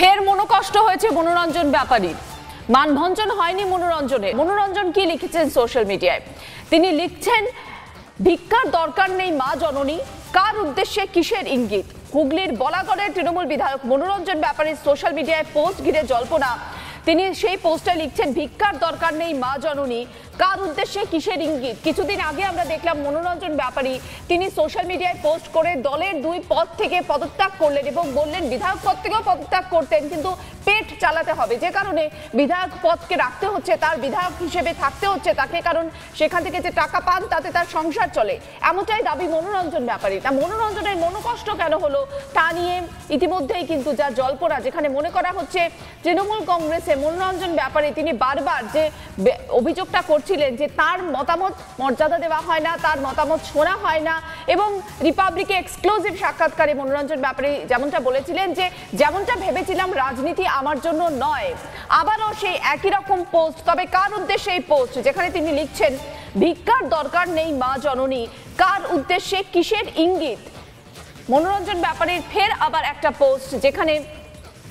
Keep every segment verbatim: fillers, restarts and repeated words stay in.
फिर मनोकष्ट हो मनोरंजन व्यापारी मानभंजन है मनोरंजने मनोरंजन की लिखे सोशल मीडिया लिखছেন भिक्षार दरकार नहीं मा जननी कार उद्देश्य किसेर इंगित हुगलिर बलागड़ेर तृणमूल विधायक मनोरंजन व्यापारी सोशल मीडिया पोस्ट घिरे जल्पना पोस्टे लिखছেন भिक्षार दरकार नहीं मा जननी कार उद्देश्य किसेर इंगित किछुदिन आगे आमरा देखलाम मनोरंजन व्यापारी सोशल मीडिया पोस्ट करे दलेर दुई पद थेके पदत्याग करलेन एबं बोललेन विधायक पद थेकेओ पदत्याग करतेन किन्तु पेट चालाते हबे जे कारणे विधायक पद के राखते हच्छे तार विधायक हिसेबे थाकते हच्छे ताके कारण सेखान थेके जे टाका पान ताते तार संसार चले एमनटाई दाबी मनोरंजन व्यापारी ता मनोरंजनेर मनोकष्ट केन हलो ता निये इतिमध्येई किन्तु जा जल्पना जेखाने मने करा हच्छे तृणमूल कংগ্রেস मनोरंजन व्यापारी बार बार जो अभियोगटा करछिलेन जे तार मतामत मर्यादा देवा हय ना तार मतामत शोना हय ना एबं रिपाब्लिके एक्सक्लुसिव साक्षात्कारे मनोरंजन व्यापारी जेमनटा बोलेछिलेन जे जेमनटा भेबेछिलाम राजनीति आमार जोन्नो नय आबारो सेई एकी रकम पोस्ट तबे कार उद्देश्ये एई पोस्ट जेखाने तिनि लिखছেন भिक्षार दरकार नेই मा जननी कार उद्देश्ये किसेर इंगित मनोरंजन व्यापारीर फेर आबार एकटा पोस्ट जेखाने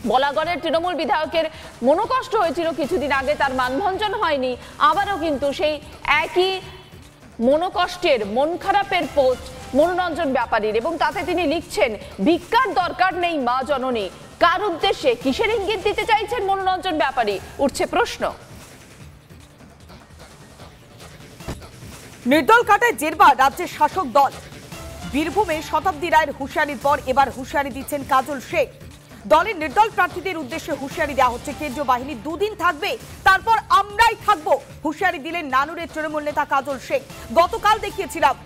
बलागड़े तृणमूल विधायकेर मनोकष्ट हয়েছিল কিছুদিন आगे तार मानभंजन হয়নি আবারও কিন্তু সেই একই মনোকষ্টের মন খারাপের পোস্ট मनोरंजन व्यापारीর এবং তাতে তিনি লিখছেন ভিক্ষার দরকার নেই মা জননী কার উদ্দেশ্যে কিসের ইঙ্গিত দিতে চাইছেন मनोरंजन व्यापारी উঠছে প্রশ্ন নির্দল কাটে জেরবার রাজ্যের শাসক দল বীরভূমে শতাব্দী রায়ের হুঁশিয়ারির পর এবার হুঁশিয়ারি দিচ্ছেন কাজল শেখ दलेर निर्दल प्रार्थीदेर उद्देश्ये हुशियारी देওয়া হচ্ছে केंद्रीय बाहिनी दुदिन थाकबे तारपर आमराई थाकबो हुशियारी दिलेन नानुरे तृणमूल नेता काजल शेख गतकाल देखिয়েছিলাম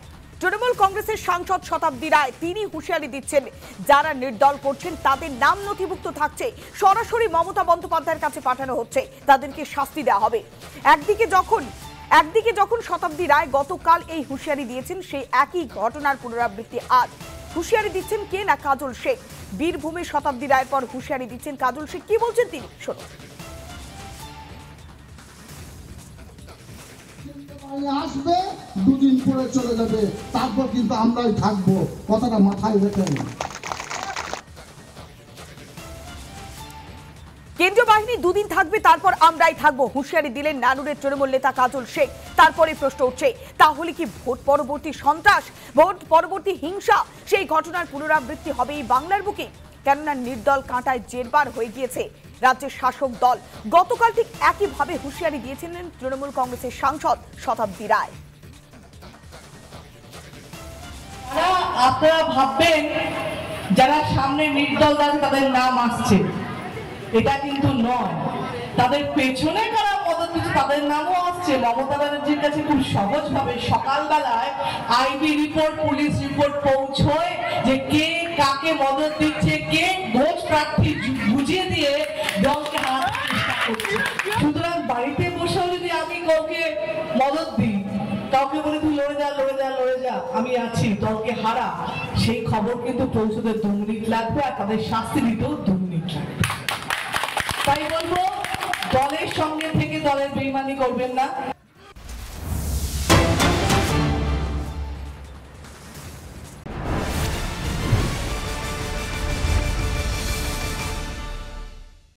तृणमूल কংগ্রেসের सांसद শতাব্দী রায় তিনি हुशियारी দিচ্ছেন যারা निर्दल করছেন তাদের নাম নথিভুক্ত থাকছে সরাসরি মমতা বন্দ্যোপাধ্যায়ের কাছে পাঠানো হচ্ছে তাদেরকে শাস্তি দেওয়া হবে একদিকে যখন একদিকে যখন শতাব্দী রায় গতকাল এই हुशियारी দিয়েছেন সেই একই ঘটনার পুনরাবৃত্তি আজ हुशियारी দিচ্ছেন কে না কাজল শেখ বীরভূমে শতাব্দী রায় পর হুঁশিয়ারি দিচ্ছেন কাজল শেখ কি বলছেন তিনি শুনুন আসবে দুদিন পরে চলে যাবে তারপর কিন্তু আমরাই থাকব কথাটা মাথায় রেখে কেন্দ্রীয় বাহিনী দুদিন থাকবে তারপর আমরাই থাকব হুঁশিয়ারি দিলেন নানুরের তৃণমূল নেতা কাজল শেখ তারপরে প্রশ্ন উঠছে তাহলে কি ভোট পরবর্তী সন্ত্রাস ভোট পরবর্তী হিংসা সেই ঘটনার পুনরাবৃত্তি হবে এই বাংলার বুকে কেননা নির্দল কাঁটায় জেরবার হয়ে গিয়েছে রাজ্যের শাসক দল গতকাল ঠিক একই ভাবে হুঁশিয়ারি দিয়েছিলেন তৃণমূল কংগ্রেসের সাংসদ শতাব্দী রায় আপনারা ভাববেন যারা সামনে নির্দল দল তাদের নাম আসছে এটা কিন্তু নয় তাদের পেছনে কারা পদবিতে তাদের নামও আসছে মমতা ব্যানার্জির কাছে খুব সহজভাবে সকালবেলায় আইবি রিপোর্ট পুলিশ রিপোর্ট পৌঁছয় যে কে কাকে মদত দিচ্ছে কে ঘোষ প্রার্থী বুঝিয়ে দিয়ে দলকে হারানোর চেষ্টা করছে সুতরাং বাড়িতে বসেও যদি আমি কাউকে মদত দিই কাউকে বলি তুই লড়ে যা লড়ে যা লড়ে যা আমি আছি দলকে হারা সেই খবর কিন্তু পৌঁছতে দু মিনিট লাগবে আর তাদের শাস্তি দিতেও দু মিনিট লাগবে তাই বলবো দলের সঙ্গে থেকে দলের বেইমানি করবেন না।